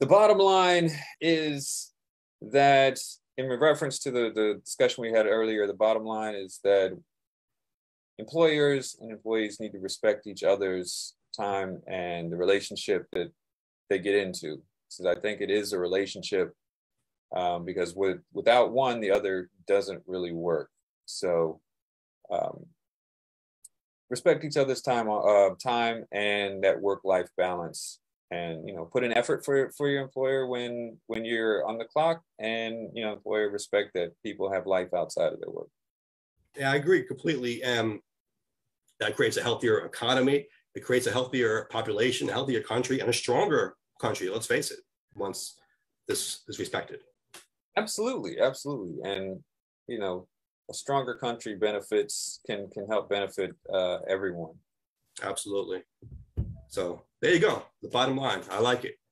The bottom line is that, in reference to the discussion we had earlier, the bottom line is that employers and employees need to respect each other's time and the relationship that they get into. So I think it is a relationship, because without one, the other doesn't really work. So respect each other's time and that work-life balance. And, you know, put in effort for your employer when you're on the clock, and, you know, employer respect that people have life outside of their work. Yeah, I agree completely. That creates a healthier economy. It creates a healthier population, a healthier country, and a stronger country. Let's face it, once this is respected. Absolutely. Absolutely. And, you know, a stronger country can help benefit everyone. Absolutely. So there you go. The bottom line. I like it.